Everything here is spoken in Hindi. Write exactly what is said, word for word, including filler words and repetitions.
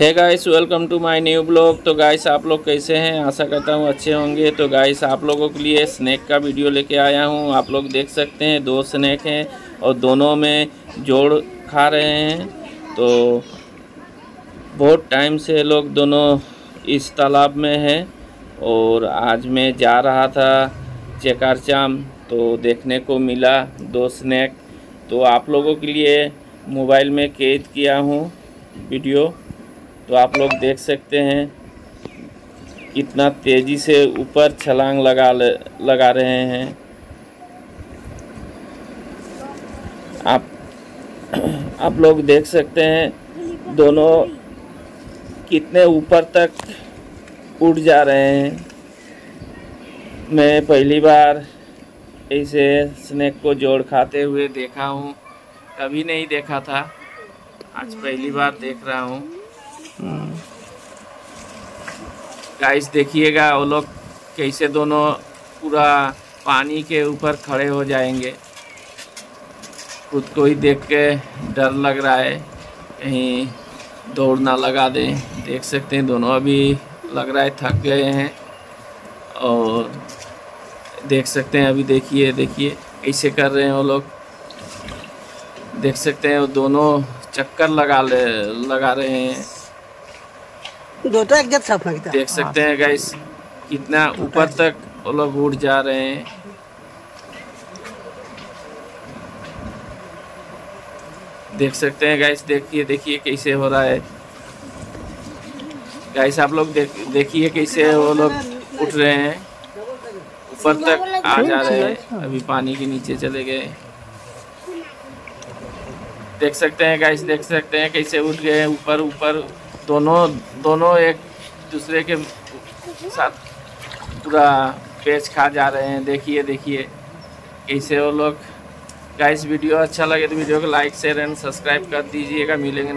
Hey guys, welcome to my new blog. तो गाइस आप लोग कैसे हैं? आशा करता हूँ अच्छे होंगे। तो गाइस आप लोगों के लिए स्नैक का वीडियो लेके आया हूँ। आप लोग देख सकते हैं दो स्नैक हैं और दोनों में जोड़ खा रहे हैं। तो बहुत टाइम से लोग दोनों इस तालाब में हैं और आज मैं जा रहा था चेकारचाम, तो देखने को मिला दो स्नैक। तो आप लोगों के लिए मोबाइल में कैद किया हूँ वीडियो, तो आप लोग देख सकते हैं कितना तेज़ी से ऊपर छलांग लगा लगा रहे हैं। आप आप लोग देख सकते हैं दोनों कितने ऊपर तक उड़ जा रहे हैं। मैं पहली बार ऐसे स्नैक को जोड़ खाते हुए देखा हूँ, कभी नहीं देखा था, आज पहली बार देख रहा हूँ। गाइस देखिएगा वो लोग कैसे दोनों पूरा पानी के ऊपर खड़े हो जाएंगे। खुद को ही देख के डर लग रहा है कहीं दौड़ ना लगा दें। देख सकते हैं दोनों अभी लग रहा है थक गए हैं और देख सकते हैं अभी देखिए देखिए ऐसे कर रहे हैं वो लोग। देख सकते हैं वो दोनों चक्कर लगा ले लगा रहे हैं। दो एक जब साफ लगता है। देख सकते हैं गाइस कितना ऊपर तक वो लोग उड़ जा रहे हैं। देख सकते हैं गाइस, देखिए देखिए कैसे हो रहा है। गाइस आप लोग देख देखिए कैसे वो लोग उठ रहे हैं, ऊपर तक आ जा रहे हैं, अभी पानी के नीचे चले गए। देख सकते हैं गाइस, देख सकते हैं कैसे उठ गए ऊपर ऊपर। दोनों दोनों एक दूसरे के साथ पूरा पेच खा जा रहे हैं। देखिए देखिए कैसे वो लोग। गाइस वीडियो अच्छा लगे तो वीडियो को लाइक शेयर एंड सब्सक्राइब कर दीजिएगा। मिलेंगे नए